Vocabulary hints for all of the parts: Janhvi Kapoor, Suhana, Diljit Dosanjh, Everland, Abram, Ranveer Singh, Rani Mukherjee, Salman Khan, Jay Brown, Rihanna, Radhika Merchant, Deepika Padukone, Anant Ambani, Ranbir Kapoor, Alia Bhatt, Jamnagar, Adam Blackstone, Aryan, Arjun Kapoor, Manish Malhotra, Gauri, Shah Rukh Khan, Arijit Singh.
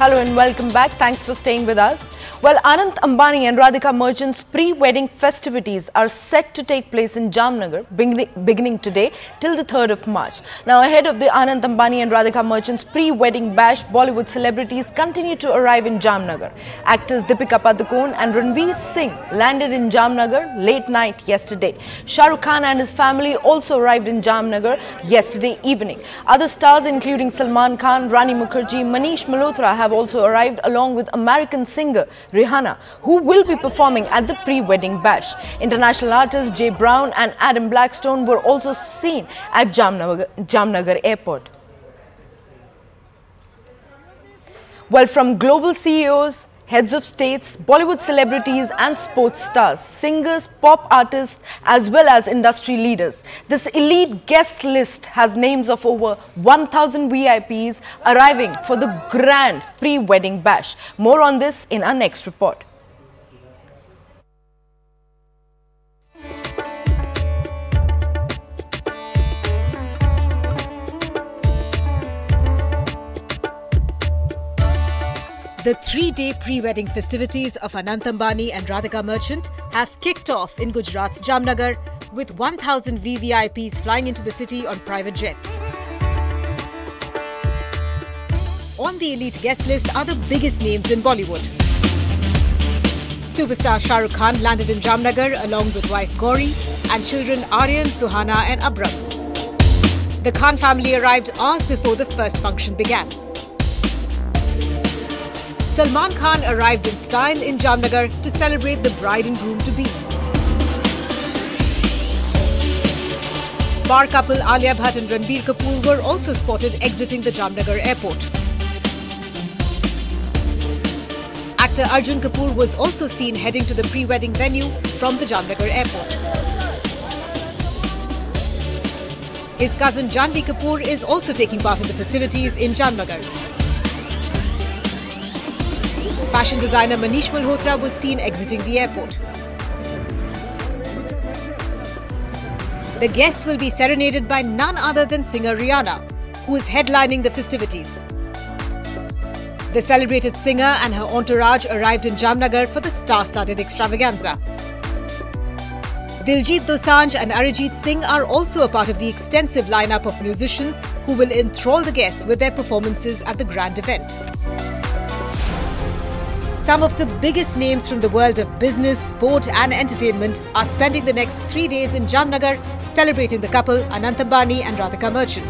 Hello and welcome back. Thanks for staying with us. Well, Anant Ambani and Radhika Merchant's pre-wedding festivities are set to take place in Jamnagar beginning today till the 3rd of March. Now, ahead of the Anant Ambani and Radhika Merchant's pre-wedding bash, Bollywood celebrities continue to arrive in Jamnagar. Actors Deepika Padukone and Ranveer Singh landed in Jamnagar late night yesterday. Shah Rukh Khan and his family also arrived in Jamnagar yesterday evening. Other stars including Salman Khan, Rani Mukherjee, Manish Malhotra have also arrived along with American singer Rihanna, who will be performing at the pre-wedding bash. International artists Jay Brown and Adam Blackstone were also seen at Jamnagar Airport. Well, from global CEOs, heads of states, Bollywood celebrities and sports stars, singers, pop artists as well as industry leaders. This elite guest list has names of over 1,000 VIPs arriving for the grand pre-wedding bash. More on this in our next report. The three-day pre-wedding festivities of Anant Ambani and Radhika Merchant have kicked off in Gujarat's Jamnagar with 1,000 VVIPs flying into the city on private jets. On the elite guest list are the biggest names in Bollywood. Superstar Shah Rukh Khan landed in Jamnagar along with wife Gauri and children Aryan, Suhana and Abram. The Khan family arrived hours before the first function began. Salman Khan arrived in style in Jamnagar to celebrate the bride and groom-to-be. Bar couple Alia Bhatt and Ranbir Kapoor were also spotted exiting the Jamnagar airport. Actor Arjun Kapoor was also seen heading to the pre-wedding venue from the Jamnagar airport. His cousin Janhvi Kapoor is also taking part in the festivities in Jamnagar. Fashion designer Manish Malhotra was seen exiting the airport. The guests will be serenaded by none other than singer Rihanna, who is headlining the festivities. The celebrated singer and her entourage arrived in Jamnagar for the star-studded extravaganza. Diljit Dosanjh and Arijit Singh are also a part of the extensive lineup of musicians who will enthrall the guests with their performances at the grand event. Some of the biggest names from the world of business, sport and entertainment are spending the next 3 days in Jamnagar celebrating the couple Anant Ambani and Radhika Merchant.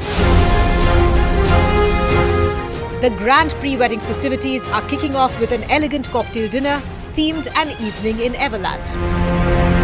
The grand pre-wedding festivities are kicking off with an elegant cocktail dinner themed an evening in Everland.